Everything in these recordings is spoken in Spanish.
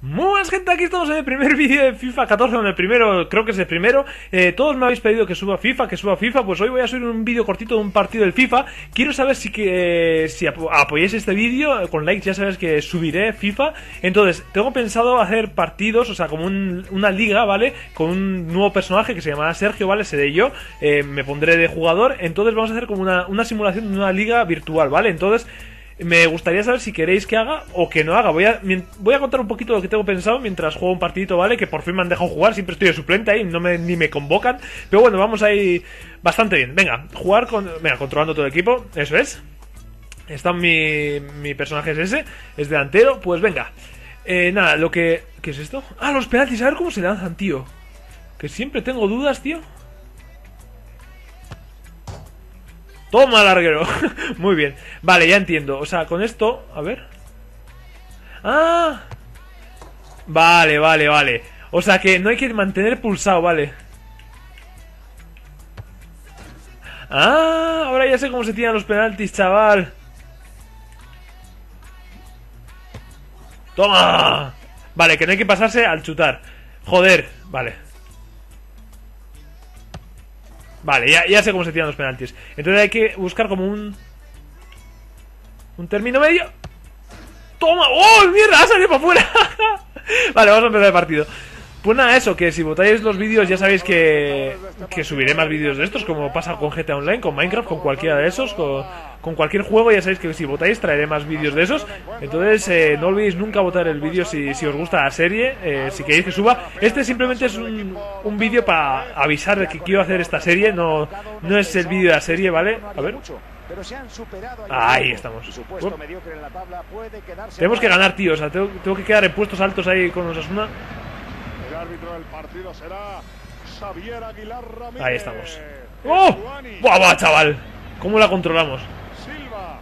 Muy buenas, gente, aquí estamos en el primer vídeo de FIFA 14, en el primero, creo que es el primero. Todos me habéis pedido que suba FIFA, pues hoy voy a subir un vídeo cortito de un partido del FIFA. Quiero saber si apoyáis este vídeo, con likes ya sabéis que subiré FIFA. Entonces, tengo pensado hacer partidos, o sea, como una liga, ¿vale? Con un nuevo personaje que se llamará Sergio, ¿vale? Seré yo, me pondré de jugador. Entonces vamos a hacer como una simulación de una liga virtual, ¿vale? Entonces me gustaría saber si queréis que haga o que no haga. Voy a contar un poquito lo que tengo pensado mientras juego un partidito, ¿vale? Que por fin me han dejado jugar, siempre estoy de suplente ahí, ni me convocan. Pero bueno, vamos ahí bastante bien. Venga, jugar con... Venga, controlando todo el equipo, eso es. Está mi personaje es ese, es delantero, pues venga. Nada, lo que... ¿Qué es esto? Ah, los penaltis, a ver cómo se lanzan, tío. Que siempre tengo dudas, tío. Toma, larguero. Muy bien. Vale, ya entiendo. O sea, con esto... A ver. ¡Ah! Vale, vale, vale. O sea, que no hay que mantener pulsado, vale. ¡Ah! Ahora ya sé cómo se tiran los penaltis, chaval. ¡Toma! Vale, que no hay que pasarse al chutar. Joder. Vale. Vale, ya sé cómo se tiran los penaltis. Entonces hay que buscar como un término medio. ¡Toma! ¡Oh, mierda! ¡Ha salido para afuera! Vale, vamos a empezar el partido. Pues nada, eso, que si votáis los vídeos ya sabéis que subiré más vídeos de estos, como pasa con GTA Online, con Minecraft, con cualquiera de esos, con cualquier juego, ya sabéis que si votáis traeré más vídeos de esos. Entonces no olvidéis nunca votar el vídeo si os gusta la serie, si queréis que suba. Este simplemente es un vídeo para avisar de que quiero hacer esta serie, no es el vídeo de la serie, ¿vale? A ver... Pero se han superado. Ahí estamos. En la tabla puede tenemos que ganar, tío, o sea, tengo que quedar en puestos altos ahí con Osasuna. El árbitro del partido será Xavier Aguilar Ramírez. Ahí estamos. ¡Oh! ¡Buah, buah, chaval! ¿Cómo la controlamos? Silva.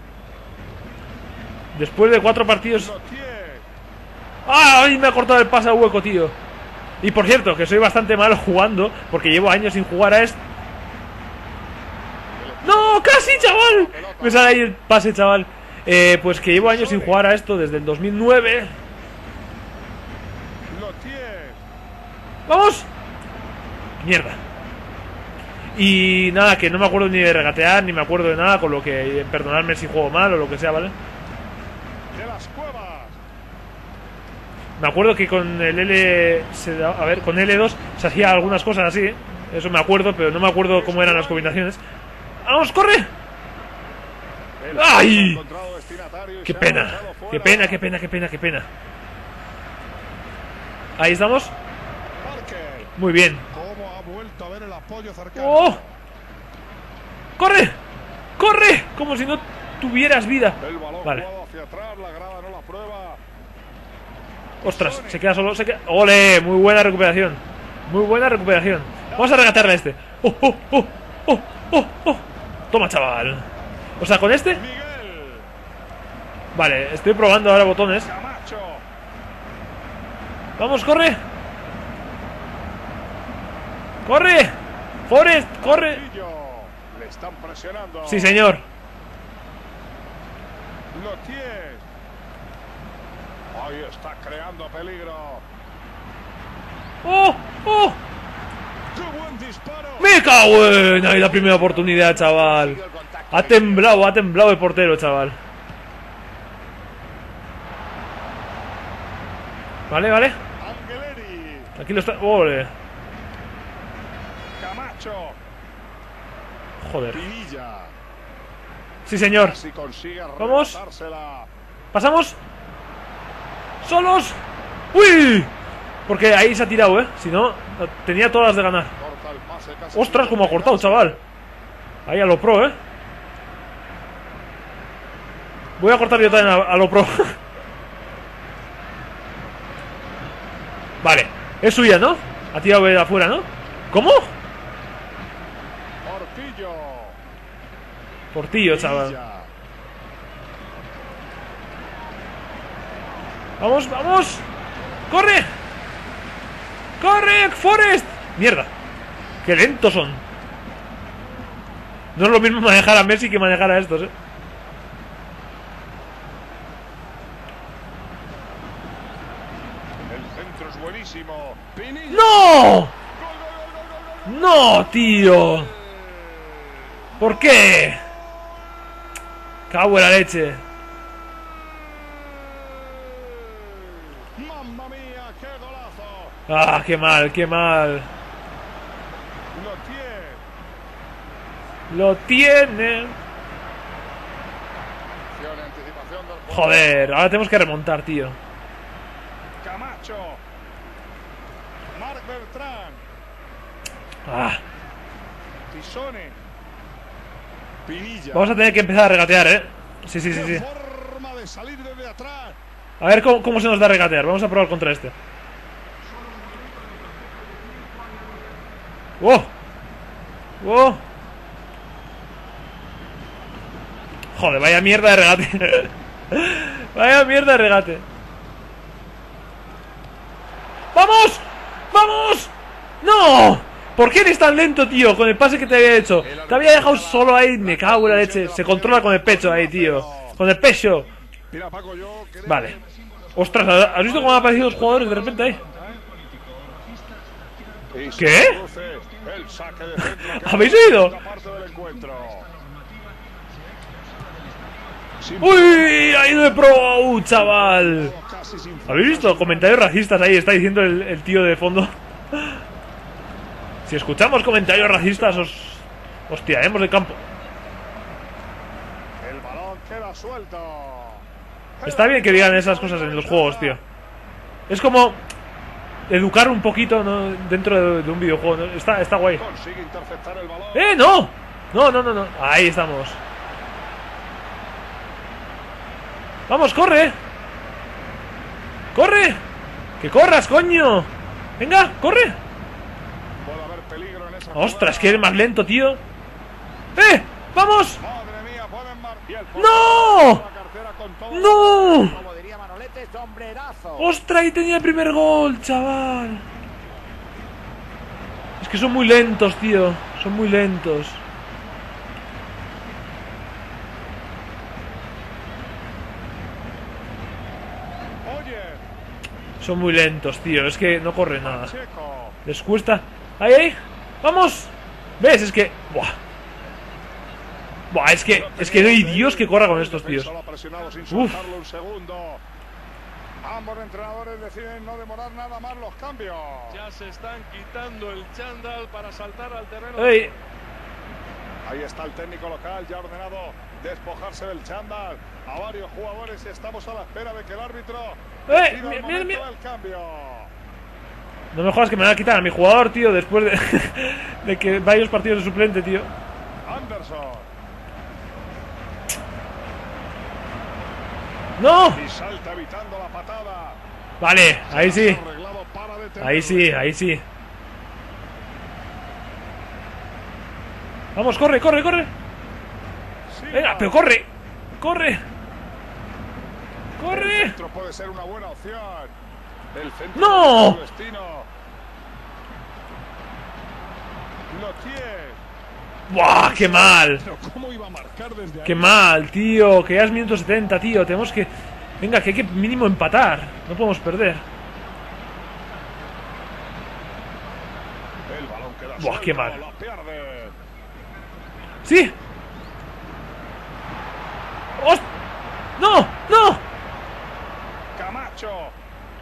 Después de 4 partidos... ¡Ay! Me ha cortado el pase a hueco, tío. Y por cierto, que soy bastante malo jugando, porque llevo años sin jugar a esto. ¡No! ¡Casi, chaval! Me sale ahí el pase, chaval. Pues que llevo años sin jugar a esto desde el 2009... ¡Vamos! ¡Mierda! Y nada, que no me acuerdo ni de regatear, ni me acuerdo de nada, con lo que perdonadme si juego mal o lo que sea, ¿vale? De las cuevas. Me acuerdo que con el L... A ver, con L2 se hacía algunas cosas así, ¿eh? Eso me acuerdo, pero no me acuerdo cómo eran las combinaciones. ¡Vamos, corre! ¡Ay! ¡Qué pena! ¡Qué pena, qué pena, qué pena, qué pena! Ahí estamos. Muy bien. ¡Oh! ¡Corre! ¡Corre! Como si no tuvieras vida. Vale. Ostras, se queda solo. ¡Ole! Muy buena recuperación. Muy buena recuperación. Vamos a regatearle a este. ¡Oh, oh, oh! ¡Oh, oh, oh! Toma, chaval. O sea, con este. Vale, estoy probando ahora botones. Vamos, corre. ¡Corre! ¡Forest! ¡Corre! Le están presionando. ¡Sí, señor! Ahí está creando peligro. ¡Oh! ¡Oh! ¡Qué buen disparo! ¡Me cago en ahí la primera oportunidad, chaval! Ha temblado el portero, chaval. Vale, vale. Aquí lo está... ¡Ole! Joder. Sí, señor. Vamos. Pasamos. Solos. ¡Uy! Porque ahí se ha tirado, ¿eh? Si no, tenía todas las de ganar. Ostras, como ha cortado, chaval. Ahí a lo pro, ¿eh? Voy a cortar yo también a lo pro. Vale. Es suya, ¿no? Ha tirado de afuera, ¿no? ¿Cómo? Portillo, chaval. Vamos, vamos. Corre. Corre, Forest. Mierda. Qué lentos son. No es lo mismo manejar a Messi que manejar a estos, ¿eh? Centro es buenísimo. ¡No! ¡No, tío! ¿Por qué? Cago en la leche. ¡Mamma mía, qué golazo! ¡Ah, qué mal, qué mal! ¡Lo tiene! Joder, ahora tenemos que remontar, tío. Camacho. Marc Bertrand. Ah. Pisone. Pinilla. Vamos a tener que empezar a regatear, ¿eh? Sí, sí, sí, sí. A ver cómo se nos da regatear. Vamos a probar contra este. ¡Wow! ¡Wow! Joder, vaya mierda de regate. Vaya mierda de regate. ¡Vamos! ¡Vamos! ¡No! ¿Por qué eres tan lento, tío? Con el pase que te había hecho. Te había dejado solo ahí. Me cago en la leche. Se controla con el pecho ahí, tío. Con el pecho. Vale. Ostras, ¿has visto cómo han aparecido los jugadores de repente ahí? ¿Qué? ¿Habéis oído? ¡Uy! ¡Ha ido de pro, chaval! ¿Habéis visto? Comentarios racistas ahí, está diciendo el tío de fondo. Si escuchamos comentarios racistas, os tiraremos del campo. El balón queda suelto. Está bien que digan esas cosas en los juegos, tío. Es como educar un poquito, ¿no? Dentro de un videojuego, ¿no? Está guay. ¡Eh, no! No, no, no, no. Ahí estamos. ¡Vamos, corre! ¡Corre! ¡Que corras, coño! ¡Venga, corre! Puede haber peligro en esa. ¡Ostras, que eres más lento, tío! ¡Eh! ¡Vamos! Madre mía, ¡no! ¡No! Como diría Manolete, sombrerazo. ¡Ostras, ahí tenía el primer gol, chaval! Es que son muy lentos, tío. Son muy lentos. Son muy lentos, tío. Es que no corre nada. Les cuesta. ¡Ahí, ahí! ¡Vamos! ¿Ves? Es que... ¡Buah! ¡Buah! Es que no hay Dios que corra con estos tíos. ¡Uf! Ambos entrenadores deciden no demorar nada más los cambios. Ya se están quitando el chándal para saltar al terreno. ¡Ey! Ahí está el técnico local, ya ordenado despojarse del chándal a varios jugadores y estamos a la espera de que el árbitro... mira, mira. No me jodas que me van a quitar a mi jugador, tío, después de, de que varios partidos de suplente, tío. Anderson. ¡No! Y salta evitando la patada. Vale, ahí sí. Ahí sí, ahí sí. Vamos, corre, corre, corre. Venga, pero corre. Corre. Corre. El centro puede ser una buena opción. El centro. No. Su destino. Buah, qué mal. ¿Cómo iba a marcar desde ahí? Qué mal, tío. Que ya es minuto 70, tío. Tenemos que... Venga, que hay que mínimo empatar. No podemos perder. Buah, qué mal. ¡Sí! ¡Ost! ¡No! ¡No! ¡Camacho!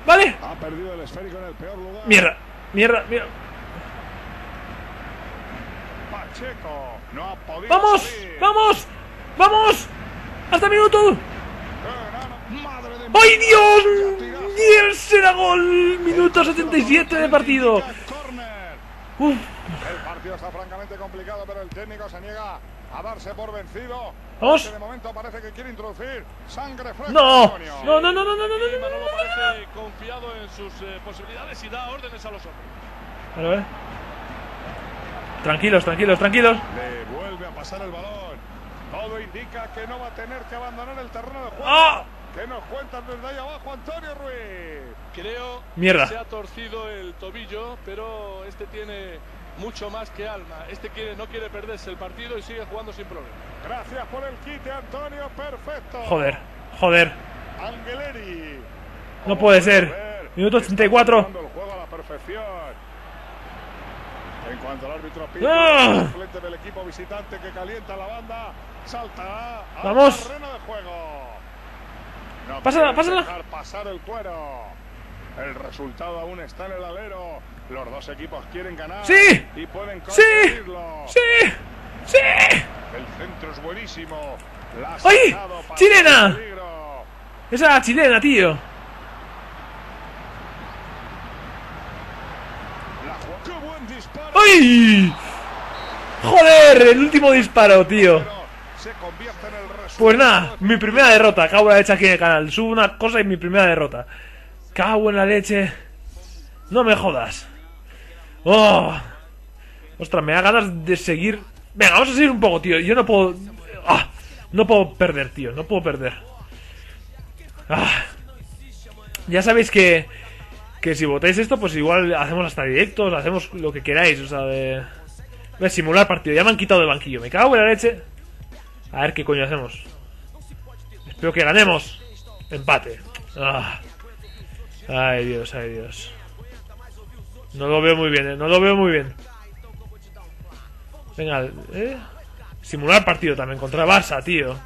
¡Vale! Ha perdido el esférico en el peor lugar. ¡Mierda! ¡Mierda! ¡Mierda! ¡Pacheco! ¡No ha podido! ¡Vamos! Salir. ¡Vamos! ¡Vamos! ¡Hasta minuto! ¡Ay, Dios! ¡Dios! ¡Será gol! ¡Minuto 77 de partido! ¡Uf! El partido está francamente complicado, pero el técnico se niega a darse por vencido. ¡Vamos! De momento parece que quiere introducir sangre fresca. ¡No! ¡No, no, no, no, no, no! Manolo parece confiado en sus posibilidades y da órdenes a los hombres. A ver. Tranquilos, tranquilos, tranquilos. Le vuelve a pasar el balón. Todo indica que no va a tener que abandonar el terreno de juego. ¡Ah! ¿Qué nos cuentas desde ahí abajo, Antonio Ruiz? Creo que se ha torcido el tobillo, pero este tiene mucho más que alma. Este no quiere perderse el partido y sigue jugando sin problema. Gracias por el quite, Antonio. Perfecto. Joder, joder. Angeleri. No puede ser. Minuto 84. En cuanto al árbitro pita, el suplente del equipo visitante que calienta la banda, salta al terreno de juego. No pásala. Dejar pasar el cuero. El resultado aún está en el alero. Los dos equipos quieren ganar. ¡Sí! Y pueden conseguirlo. ¡Sí! ¡Sí! ¡Sí! El centro es buenísimo. ¡Ay! ¡Chilena! Esa chilena, tío. ¡Ay! ¡Joder! El último disparo, tío. Pues nada, mi primera derrota. Cago en la leche aquí en el canal. Subo una cosa y mi primera derrota. Cago en la leche. No me jodas. ¡Oh! Ostras, me da ganas de seguir. Venga, vamos a seguir un poco, tío. Yo no puedo... ¡Ah! No puedo perder, tío. No puedo perder. ¡Ah! Ya sabéis que... si votáis esto, pues igual hacemos hasta directos, hacemos lo que queráis, o sea, de simular partido. Ya me han quitado del banquillo, me cago en la leche. A ver qué coño hacemos. Espero que ganemos. Empate. Ah. Ay, Dios, ay, Dios. No lo veo muy bien, no lo veo muy bien. Venga, simular partido también contra Barça, tío.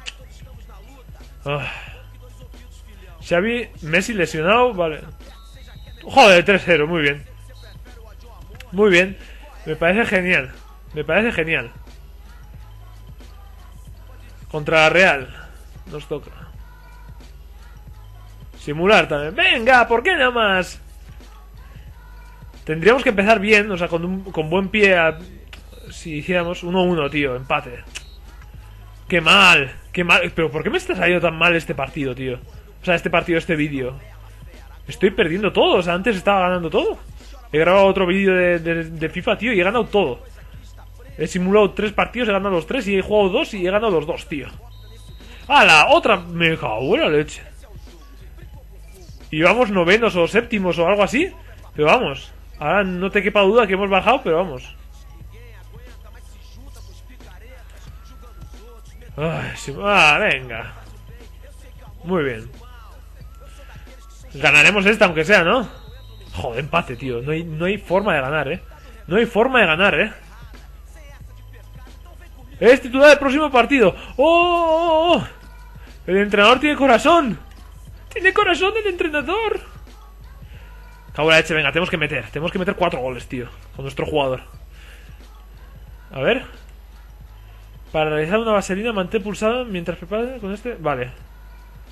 Ah. Xavi, Messi lesionado, vale. Joder, 3-0, muy bien. Muy bien. Me parece genial. Me parece genial. Contra la Real. Nos toca. Simular también. ¡Venga! ¿Por qué nada más? Tendríamos que empezar bien, o sea, con buen pie si hiciéramos 1-1, tío. Empate. ¡Qué mal! ¡Qué mal! Pero ¿por qué me está saliendo tan mal este partido, tío? O sea, este partido, este vídeo. Estoy perdiendo todo, o sea, antes estaba ganando todo. He grabado otro vídeo de FIFA, tío, y he ganado todo. He simulado 3 partidos, he ganado los 3, y he jugado 2 y he ganado los 2, tío. ¡A la otra! Me cago en la leche. Y vamos 9nos o 7º o algo así. Pero vamos, ahora no te quepa duda que hemos bajado, pero vamos. Ay, sí, venga. Muy bien. Ganaremos esta, aunque sea, ¿no? Joder, empate, tío. No hay forma de ganar, ¿eh? No hay forma de ganar, ¿eh? Es titular del próximo partido. ¡Oh, oh, oh! El entrenador tiene corazón. Tiene corazón el entrenador. Cago en la leche, venga, tenemos que meter. Tenemos que meter 4 goles, tío. Con nuestro jugador. A ver. Para realizar una vaselina, mantén pulsada mientras preparas con este... Vale.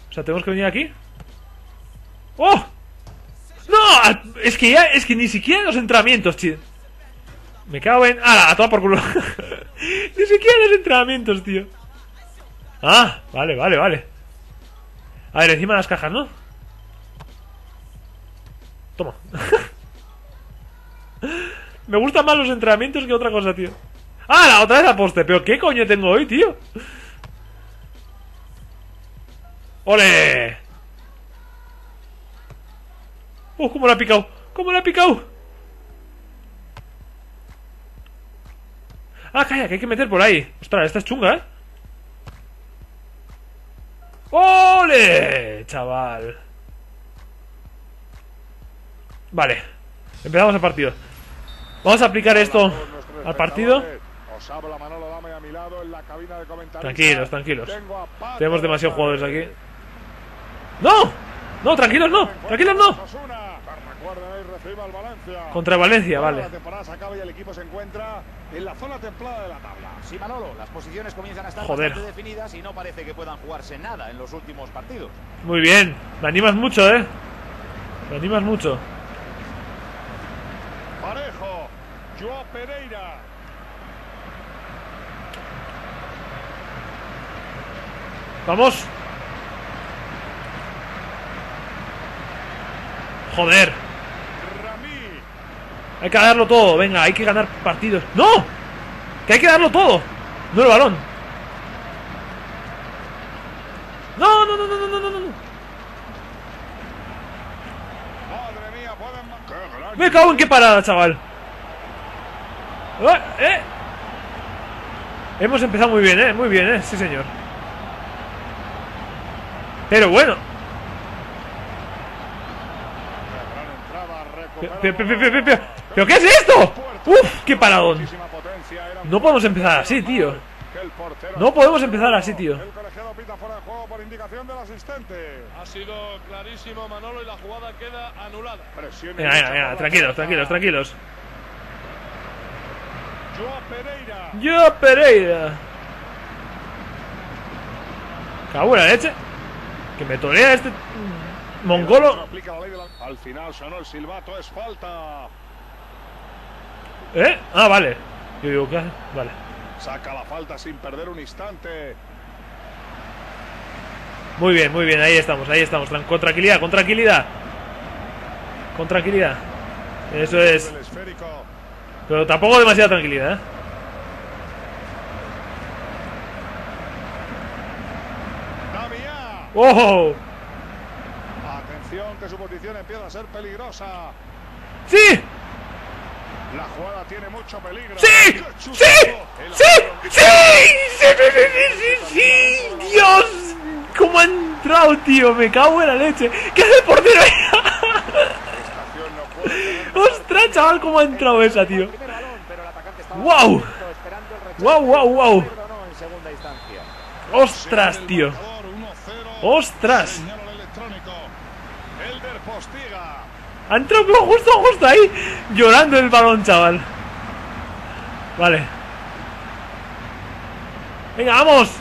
O sea, tenemos que venir aquí. ¡Oh! ¡No! Es que ya... Es que ni siquiera los entrenamientos, tío. Me cago en... ¡Ah! A toda por culo. Ni siquiera los entrenamientos, tío. Ah, vale, vale, vale. A ver, encima de las cajas, ¿no? Toma. Me gustan más los entrenamientos que otra cosa, tío. ¡Ah! La otra vez a poste. Pero ¿qué coño tengo hoy, tío? ¡Ole! ¡Oh, cómo la ha picado! ¡Cómo la ha picado! ¡Ah, calla, que hay que meter por ahí! ¡Ostras, esta es chunga, eh! ¡Ole! Chaval. Vale. Empezamos el partido. Vamos a aplicar esto al partido. Tranquilos, tranquilos. Tenemos demasiados jugadores aquí. ¡No! No, tranquilos no, tranquilos no. Contra Valencia, vale. Joder. Muy bien, me animas mucho, eh. Me animas mucho. Vamos. Joder. Hay que darlo todo. Venga, hay que ganar partidos. ¡No! Que hay que darlo todo. No el balón. ¡No, no, no, no, no, no, no! Me cago en qué parada, chaval. Hemos empezado muy bien, eh. Muy bien, eh. Sí, señor. Pero bueno. ¿Pero qué es esto? ¡Uf! ¡Qué paradón! No podemos empezar así, tío. No podemos empezar así, tío. El colegiado pita fuera de juego por indicación del asistente. Ha sido clarísimo, Manolo, y la jugada queda anulada. Mira, mira, mira, tranquilos, tranquilos, tranquilos. Joao Pereira. Cago en la leche. Que me tolea este mongolo. Al final sonó el silbato, es falta. ¿Eh? Ah, vale. Yo digo, ¿qué hace? Vale. Saca la falta sin perder un instante. Muy bien, muy bien. Ahí estamos, ahí estamos. Con tranquilidad, con tranquilidad. Con tranquilidad. Eso es. Pero tampoco demasiada tranquilidad, ¿eh? ¡Oh! Atención, que su posición empieza a ser peligrosa. ¡Sí! La jugada tiene mucho peligro. ¡Sí! ¡Sí! ¡Sí! ¡Sí! ¡Sí! ¡Sí! ¡Sí! ¡Dios! ¿Cómo ha entrado, tío? Me cago en la leche. ¿Qué hace el portero? ¡Ostras, chaval! ¿Cómo ha entrado esa, tío? ¡Wow! ¡Wow, wow, wow! ¡Ostras, tío! ¡Ostras! Ha entrado justo, justo ahí. Llorando el balón, chaval. Vale. Venga, vamos.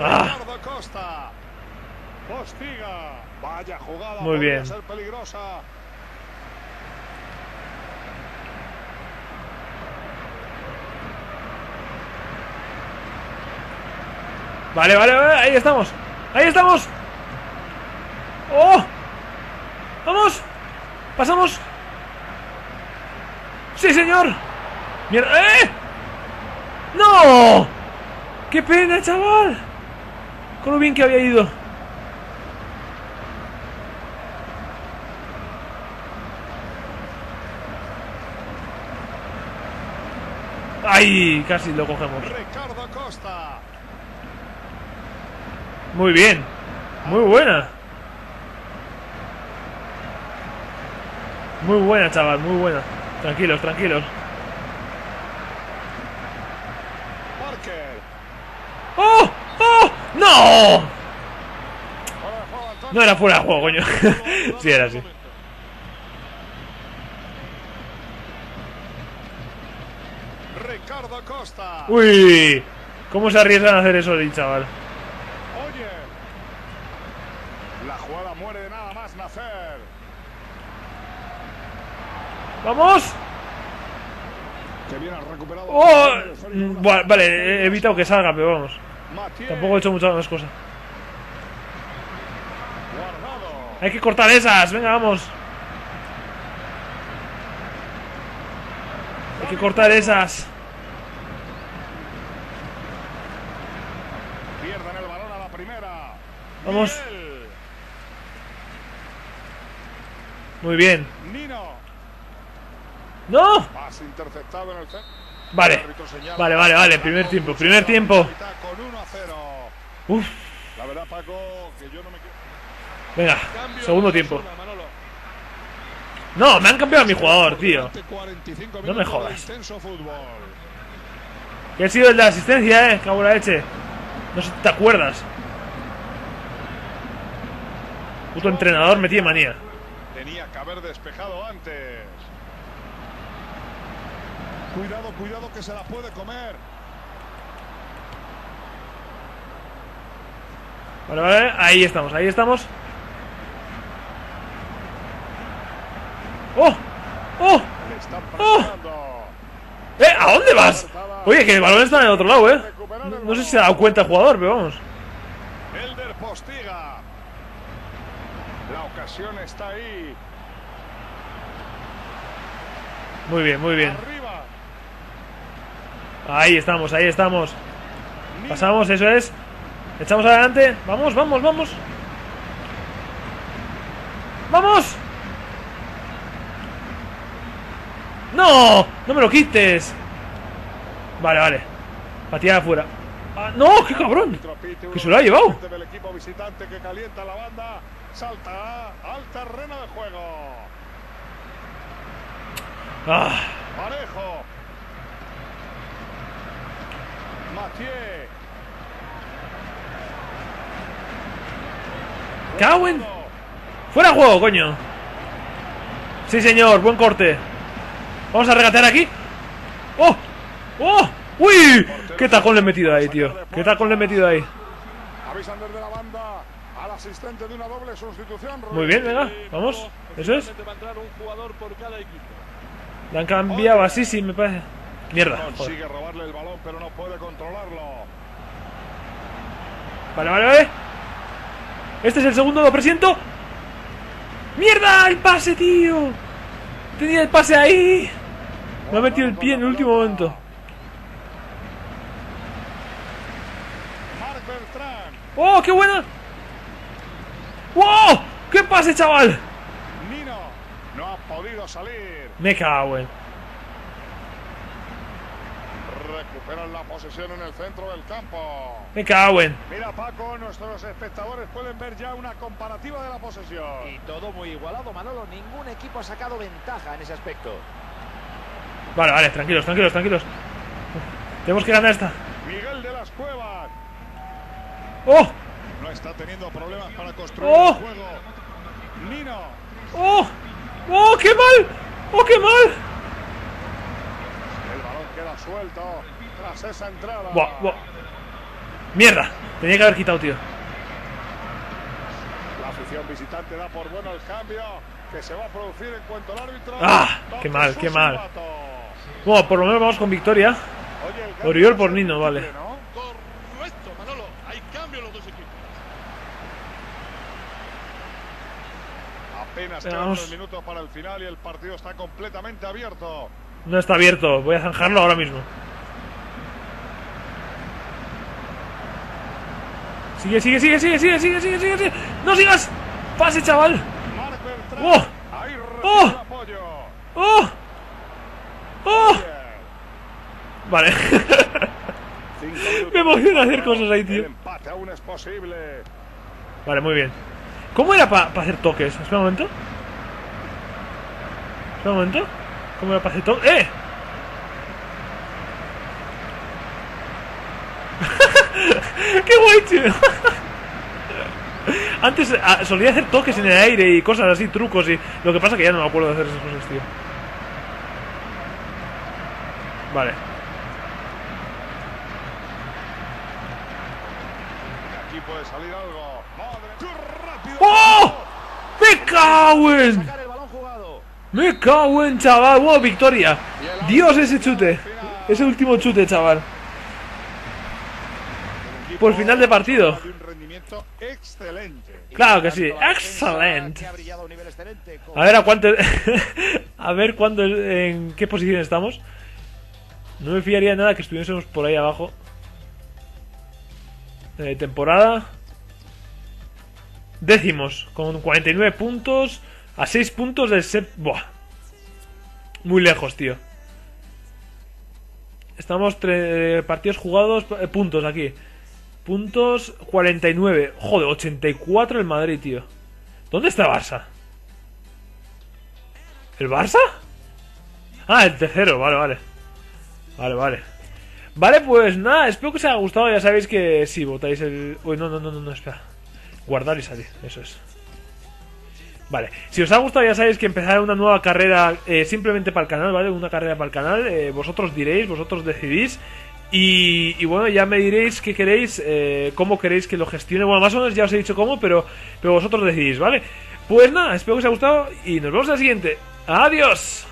Ah. Muy bien. Vale, vale, vale, ahí estamos. ¡Ahí estamos! ¡Oh! ¡Vamos! ¡Pasamos! ¡Sí, señor! ¡Mierda! ¡Eh! ¡No! ¡Qué pena, chaval! Con lo bien que había ido. ¡Ay! Casi lo cogemos. Ricardo Costa. Muy bien, muy buena. Muy buena, chaval, muy buena. Tranquilos, tranquilos. ¡Oh! ¡Oh! ¡No! No era fuera de juego, coño. Sí, era así. Ricardo Costa. ¡Uy! ¿Cómo se arriesgan a hacer eso, chaval? ¡Vamos! ¡Oh! Vale, he evitado que salga, pero vamos. Tampoco he hecho muchas más cosas. Hay que cortar esas, venga, vamos. Hay que cortar esas. Pierden el balón a la primera. Vamos. Muy bien. ¡No! Vale, vale, vale, vale. Primer tiempo, primer tiempo. Uf. Venga, segundo tiempo. No, me han cambiado a mi jugador, tío. No me jodas. Que ha sido el de asistencia, cago en la leche. No sé si te acuerdas. Puto entrenador me tiene manía. Tenía que haber despejado antes. Cuidado, cuidado, que se la puede comer. Vale, vale, ahí estamos, ahí estamos. ¡Oh! ¡Oh! ¡Oh! ¿A dónde vas? Oye, que el balón está en el otro lado, ¿eh? No sé si se ha dado cuenta el jugador, pero vamos. Elder Postiga. La ocasión está ahí. Muy bien, muy bien. Ahí estamos, ahí estamos. Pasamos, eso es. Echamos adelante. Vamos, vamos, vamos. ¡Vamos! ¡No! ¡No me lo quites! Vale, vale. Pateada afuera. Ah, ¡no! ¡Qué cabrón! ¡Que se lo ha llevado! El equipo visitante que calienta la banda salta al terreno de juego. Ah. Parejo. Mathieu. ¡Cauen! ¡Fuera juego, coño! Sí, señor, buen corte. Vamos a regatear aquí. ¡Oh! ¡Oh! ¡Uy! ¡Qué tacón le he metido ahí, tío! ¡Qué tacón le he metido ahí! Muy bien, venga, vamos. Eso es. La han cambiado así, sí, me parece. Mierda. Joder. Vale, vale, vale. Este es el segundo, lo presiento. ¡Mierda! ¡El pase, tío! Tenía el pase ahí. Me ha metido el pie en el último momento. ¡Oh, qué buena! ¡Wow! ¡Qué pase, chaval! Nino no ha podido salir. Me cago en. Recuperan la posesión en el centro del campo. Me cago en. Mira, Paco, nuestros espectadores pueden ver ya una comparativa de la posesión. Y todo muy igualado, Manolo. Ningún equipo ha sacado ventaja en ese aspecto. Vale, vale, tranquilos, tranquilos, tranquilos. Tenemos que ganar esta. Miguel de las Cuevas. ¡Oh! No está teniendo problemas para construir el juego. Nino. ¡Oh! ¡Oh, qué mal! ¡Oh, qué mal! El balón queda suelto tras esa entrada. ¡Buah, buah! ¡Mierda! Tenía que haber quitado, tío. La afición visitante da por bueno el cambio que se va a producir en cuanto el árbitro. ¡Ah! ¡Qué mal, qué mal! Bueno, por lo menos vamos con victoria. Oriol por Nino, vale. Apenas quedan 2 minutos para el final y el partido está completamente abierto. No está abierto, voy a zanjarlo ahora mismo. Sigue, sigue, sigue, sigue, sigue, sigue, sigue, sigue, sigue. ¡No sigas! ¡Pase, chaval! ¡Oh! ¡Oh! ¡Oh! ¡Oh! Vale. Me emociona hacer cosas ahí, tío. Vale, muy bien. ¿Cómo era para hacer toques? Espera un momento. Espera un momento. ¿Cómo era para hacer toques? ¡Eh! ¡Qué guay, tío! Antes solía hacer toques en el aire y cosas así, trucos y... Lo que pasa que ya no me acuerdo de hacer esas cosas, tío. Vale. Aquí puede salir algo. ¡Oh! ¡Me cago en! ¡Me cago en, chaval! ¡Wow, victoria! ¡Dios, ese chute! Ese último chute, chaval. Por final de partido. Claro que sí. ¡Excelente! A ver a cuánto... A ver cuándo... En qué posición estamos. No me fiaría de nada que estuviésemos por ahí abajo. Temporada... Décimos, con 49 puntos, a 6 puntos del séptimo. Buah. Muy lejos, tío. Estamos partidos jugados, puntos aquí. Puntos 49. Joder, 84 el Madrid, tío. ¿Dónde está Barça? ¿El Barça? Ah, el tercero, vale, vale. Vale, vale. Vale, pues nada, espero que os haya gustado. Ya sabéis que si votáis el... Uy, no, no, no, no, no, espera. Guardar y salir, eso es. Vale, si os ha gustado ya sabéis que empezaré una nueva carrera simplemente para el canal, ¿vale? Una carrera para el canal, vosotros diréis, vosotros decidís. Y bueno, ya me diréis qué queréis, cómo queréis que lo gestione. Bueno, más o menos ya os he dicho cómo, pero vosotros decidís, ¿vale? Pues nada, espero que os haya gustado y nos vemos en la siguiente. ¡Adiós!